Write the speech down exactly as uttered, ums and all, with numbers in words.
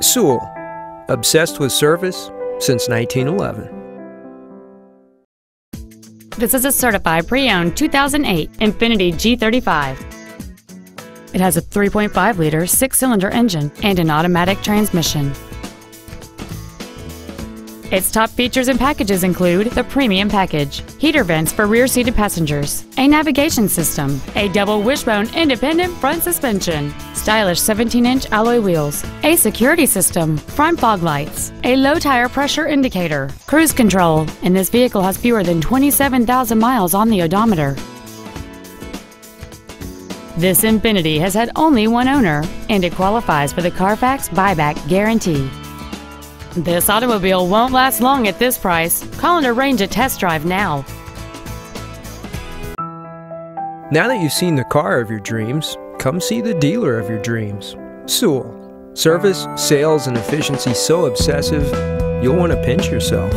Sewell, obsessed with service since nineteen eleven. This is a certified pre-owned two thousand eight Infiniti G thirty-five. It has a three point five liter six-cylinder engine and an automatic transmission. Its top features and packages include the premium package, heater vents for rear-seated passengers, a navigation system, a double wishbone independent front suspension, stylish seventeen inch alloy wheels, a security system, front fog lights, a low tire pressure indicator, cruise control, and this vehicle has fewer than twenty-seven thousand miles on the odometer. This Infiniti has had only one owner, and it qualifies for the Carfax buyback guarantee. This automobile won't last long at this price. Call and arrange a test drive now. Now that you've seen the car of your dreams, come see the dealer of your dreams. Sewell. Service, sales, and efficiency so obsessive, you'll want to pinch yourself.